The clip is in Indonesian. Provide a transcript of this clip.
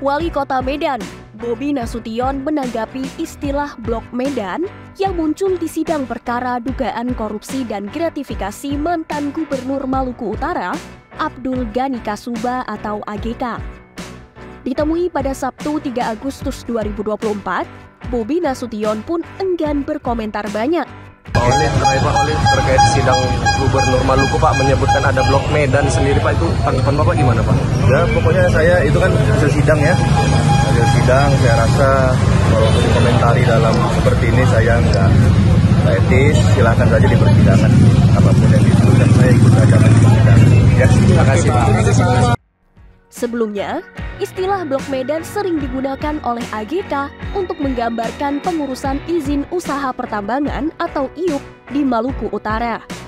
Wali Kota Medan, Bobby Nasution menanggapi istilah Blok Medan yang muncul di sidang perkara dugaan korupsi dan gratifikasi mantan Gubernur Maluku Utara, Abdul Gani Kasuba atau AGK. Ditemui pada Sabtu 3 Agustus 2024, Bobby Nasution pun enggan berkomentar banyak. Oleh terkait sidang Gubernur Maluku, Pak, menyebutkan ada Blok Medan sendiri, Pak, itu tanggapan Bapak gimana, Pak? Ya, pokoknya saya itu kan hasil sidang ya. Hasil sidang, saya rasa kalau dikomentari dalam seperti ini saya nggak etis, silahkan saja dipertimbangkan apapun yang itu, dan saya ikut aja mendengarkan. Ya, terima kasih, Pak. Sebelumnya, istilah Blok Medan sering digunakan oleh AGK untuk menggambarkan pengurusan izin usaha pertambangan atau IUP di Maluku Utara.